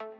Hello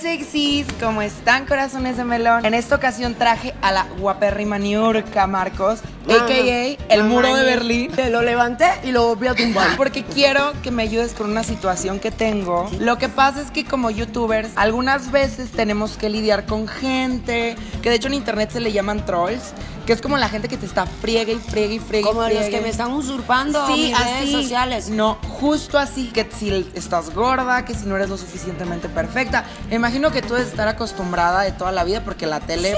sexies, ¿cómo están corazones de melón? En esta ocasión traje a la guapérrima Niurka Marcos, a.k.a. el muro de Berlín. Te lo levanté y lo volví a tumbar. Porque quiero que me ayudes con una situación que tengo. Lo que pasa es que como youtubers, algunas veces tenemos que lidiar con gente, que de hecho en internet se le llaman trolls, que es como la gente que te está friegue y friegue y friegue. Como los que me están usurpando mis redes sociales. No, justo así, que si estás gorda, que si no eres lo suficientemente perfecta. Me imagino que tú debes estar acostumbrada de toda la vida porque la tele es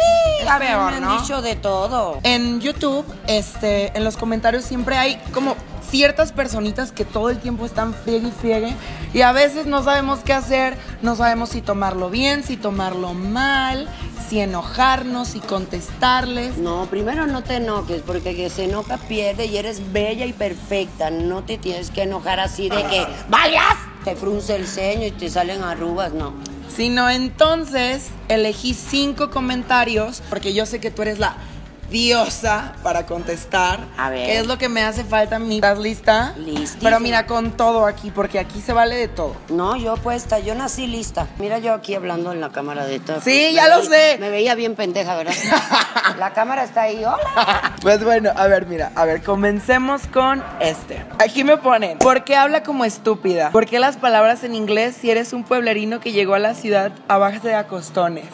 peor, ¿no? Me han dicho de todo. En YouTube, en los comentarios siempre hay como ciertas personitas que todo el tiempo están friegue y friegue y a veces no sabemos qué hacer, no sabemos si tomarlo bien, si tomarlo mal, si enojarnos, si contestarles. No, primero no te enojes porque que se enoja pierde y eres bella y perfecta. No te tienes que enojar así de que vayas, te frunce el ceño y te salen arrugas, no. Sino entonces elegí 5 comentarios porque yo sé que tú eres la diosa para contestar. A ver. ¿Qué es lo que me hace falta a mí? ¿Estás lista? Lista. Pero mira, con todo aquí, porque aquí se vale de todo. No, yo puesta, yo nací lista. Mira yo aquí hablando en la cámara de todo. Sí, ya lo sé. Me veía bien pendeja, ¿verdad? La cámara está ahí, hola. Pues bueno, a ver, mira, a ver, comencemos con este. Aquí me ponen, ¿por qué habla como estúpida? ¿Por qué las palabras en inglés si eres un pueblerino que llegó a la ciudad a bajarse a costones?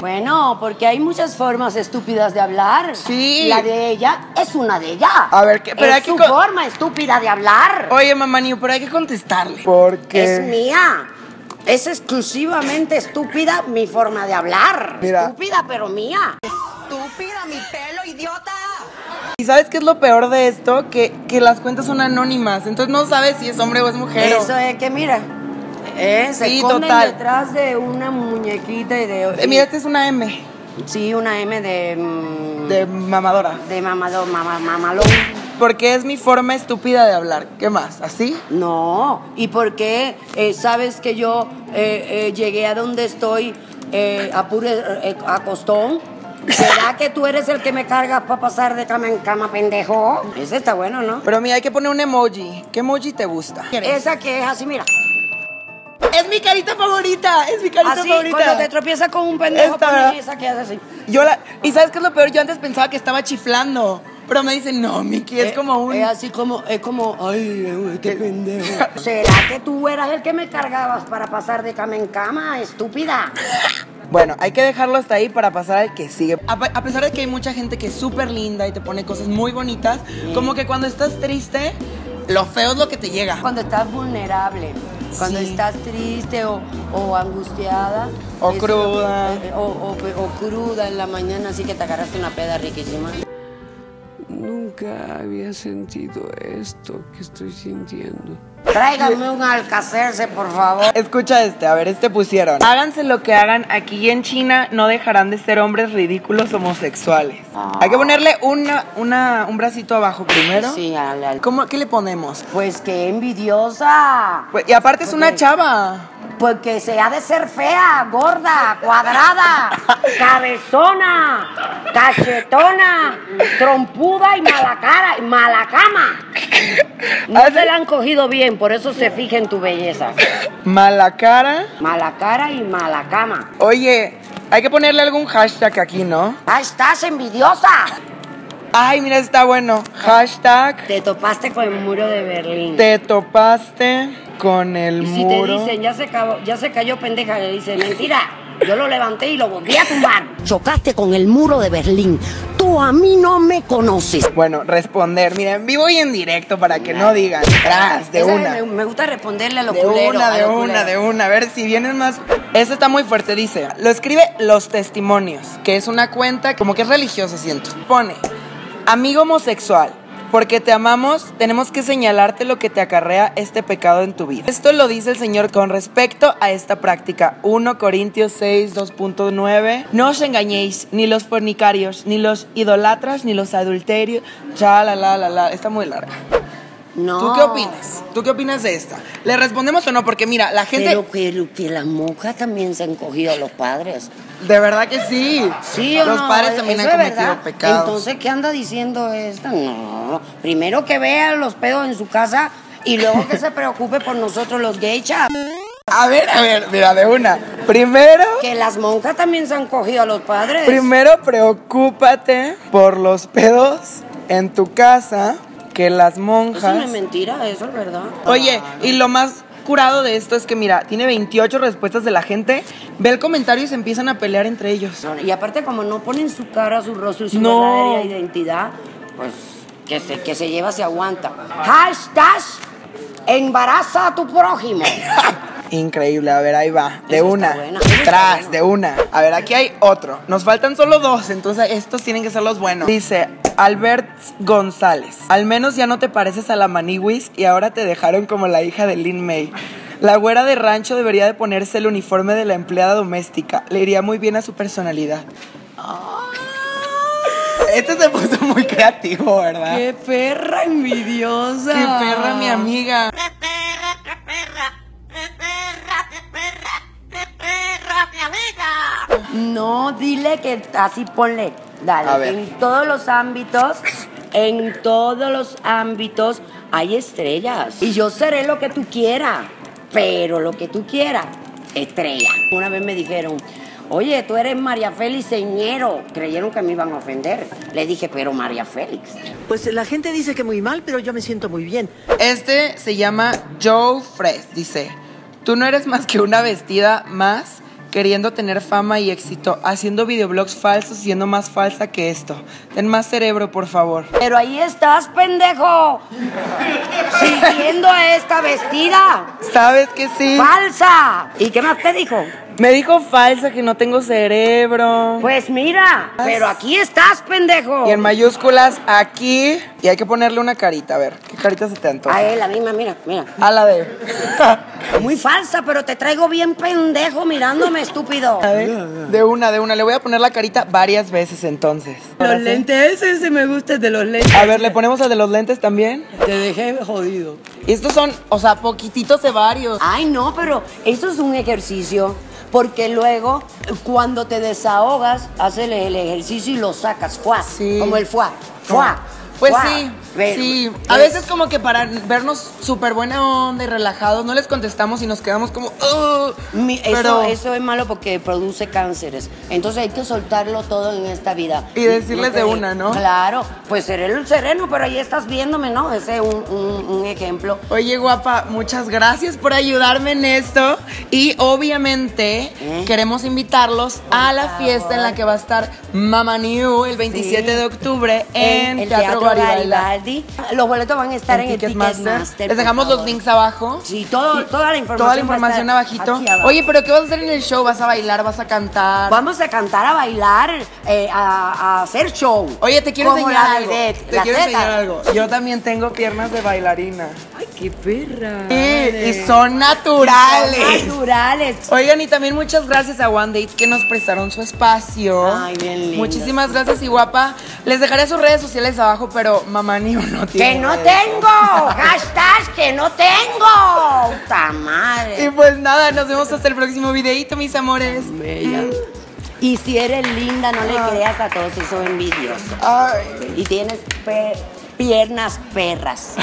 Bueno, porque hay muchas formas estúpidas de hablar. Sí. La de ella es una de ellas. A ver, ¿qué? Pero es hay su que forma estúpida de hablar. Oye, mamá New, pero hay que contestarle. Porque es mía. Es exclusivamente estúpida mi forma de hablar. Mira. Estúpida, pero mía. Estúpida, mi pelo, idiota. ¿Y sabes qué es lo peor de esto? Que las cuentas son anónimas. Entonces no sabes si es hombre o es mujer. Eso es que mira. Se esconden detrás de una muñequita y de... mira, esta es una M. Sí, una M de... de mamadora. De mamador, mamalón. Porque es mi forma estúpida de hablar. ¿Qué más? ¿Así? No. ¿Y por qué? Sabes que yo llegué a donde estoy a costón. ¿Será que tú eres el que me cargas para pasar de cama en cama, pendejo? Ese está bueno, ¿no? Pero mira, hay que poner un emoji. ¿Qué emoji te gusta? Esa que es así, mira. Es mi carita favorita, es mi carita así, favorita. Cuando te tropiezas con un pendejo, pones esa que hace así. Yo la, y ¿sabes qué es lo peor? Yo antes pensaba que estaba chiflando, pero me dicen, no, Miki, es como un... Es así como, es como, ay, qué pendejo. ¿Será que tú eras el que me cargabas para pasar de cama en cama, estúpida? Bueno, hay que dejarlo hasta ahí para pasar al que sigue. A pesar de que hay mucha gente que es súper linda y te pone cosas muy bonitas, como que cuando estás triste, lo feo es lo que te llega. Cuando estás vulnerable. Cuando estás triste o angustiada. O cruda. O cruda en la mañana, así que te agarraste una peda riquísima. Nunca había sentido esto que estoy sintiendo. Tráigame un alcacerse, por favor. Escucha a ver, pusieron. Háganse lo que hagan, aquí en China no dejarán de ser hombres ridículos homosexuales. Oh. Hay que ponerle un bracito abajo primero. Sí, ¿cómo, qué le ponemos? Pues que envidiosa. Pues, y aparte es una chava. Porque se ha de ser fea, gorda, cuadrada, cabezona, cachetona, trompuda y mala cara, y mala cama. No se la han cogido bien, por eso se fija en tu belleza. Mala cara y mala cama. Oye, hay que ponerle algún hashtag aquí, ¿no? ¡Hashtag envidiosa! Ay, mira, está bueno. Hashtag. Te topaste con el muro de Berlín. Te topaste con el muro. Y si te dicen, ya se cayó pendeja, le dicen, mentira, yo lo levanté y lo volví a tumbar. Chocaste con el muro de Berlín. Tú a mí no me conoces. Bueno, responder, mira, en vivo y en directo para que no digan. Tras, de una. Me gusta responderle a los culeros. De una. A ver si vienen más. Esta está muy fuerte, dice. Lo escribe Los Testimonios, que es una cuenta como que es religiosa, siento. Pone... amigo homosexual, Porque te amamos, tenemos que señalarte lo que te acarrea este pecado en tu vida. Esto lo dice el Señor con respecto a esta práctica. 1 Corintios 6, 2.9. No os engañéis, ni los fornicarios, ni los idolatras, ni los adulterios. Ya, la. Está muy larga. No. ¿Tú qué opinas? ¿Tú qué opinas de esta? ¿Le respondemos o no? Porque mira, la gente... Pero que las monjas también se han cogido a los padres. De verdad que sí. Sí, o los no, padres también han cometido pecados. Entonces, ¿qué anda diciendo esta? No, primero que vea los pedos en su casa y luego que se preocupe por nosotros los gaychas. A ver, mira, de una. Primero... Que las monjas también se han cogido a los padres. Primero, preocúpate por los pedos en tu casa que las monjas... Eso no es mentira, eso es verdad. Oye, y lo más... curado de esto es que, mira, tiene 28 respuestas de la gente, ve el comentario y se empiezan a pelear entre ellos. Y aparte, como no ponen su cara, su rostro y su verdadera identidad, pues que se lleva, se aguanta. #, embaraza a tu prójimo. Increíble, a ver, ahí va, de una, tras, de una. A ver, aquí hay otro, nos faltan solo dos, entonces estos tienen que ser los buenos. Dice Albert González: al menos ya no te pareces a la Maniwis y ahora te dejaron como la hija de Lynn May. La güera de rancho debería de ponerse el uniforme de la empleada doméstica, le iría muy bien a su personalidad. Este se puso muy creativo, ¿verdad? ¡Qué perra envidiosa! ¡Qué perra, mi amiga! No, dile que así ponle, dale, en todos los ámbitos hay estrellas. Y yo seré lo que tú quieras, pero lo que tú quieras, estrella. Una vez me dijeron, oye, tú eres María Félix Señero. Creyeron que me iban a ofender. Le dije, pero María Félix. Pues la gente dice que muy mal, pero yo me siento muy bien. Este se llama Joe Fresh, dice: tú no eres más que una vestida más, queriendo tener fama y éxito, haciendo videoblogs falsos, siendo más falsa que esto. Ten más cerebro, por favor. Pero ahí estás, pendejo. Siguiendo a esta vestida. ¿Sabes que sí? ¡Falsa! ¿Y qué más te dijo? Me dijo falsa, que no tengo cerebro. Pues mira, pero aquí estás, pendejo. Y en mayúsculas, aquí. Y hay que ponerle una carita, a ver, ¿qué carita se te antoja? A la misma, mira. A la de... Muy falsa, pero te traigo bien pendejo mirándome, estúpido. A ver, de una. Le voy a poner la carita varias veces, entonces. Los lentes, ese me gusta, el de los lentes. A ver, ¿le ponemos el de los lentes también? Te dejé jodido. Y estos son, o sea, poquititos de varios. Ay, no, pero eso es un ejercicio. Porque luego, cuando te desahogas, haces el ejercicio y lo sacas, fuá, sí. Como el fuá, fuá. Pues fuá. Sí, pero, sí. A veces como que para vernos súper buena onda y relajados, no les contestamos y nos quedamos como... Eso es malo porque produce cánceres. Entonces hay que soltarlo todo en esta vida. Y decirles de una, ¿no? Claro, pues seré el sereno, pero ahí estás viéndome, ¿no? Ese es un ejemplo. Oye, guapa, muchas gracias por ayudarme en esto. Y obviamente queremos invitarlos a la fiesta en la que va a estar Mama New el 27 de octubre en el Teatro Garibaldas. Los boletos van a estar en el Ticket Master. Les dejamos los links abajo. Sí, toda la información. Toda la información abajito. Oye, pero ¿qué vas a hacer en el show? ¿Vas a bailar? ¿Vas a cantar? Vamos a cantar, a bailar, a hacer show. Oye, te quiero enseñar algo. Yo también tengo piernas de bailarina. Ay, qué perra. Sí, y son naturales. Oigan, y también muchas gracias a One Date que nos prestaron su espacio. Ay, bien lindo. Muchísimas gracias, y guapa. Les dejaré sus redes sociales abajo, pero Mama New no tiene. ¡Que no tengo! ¡Hashtag que no tengo! ¡Puta madre! Y pues nada, nos vemos hasta el próximo videito, mis amores. Bella. Y si eres linda, no le creas a todos esos envidiosos. Ay. Y tienes piernas perras.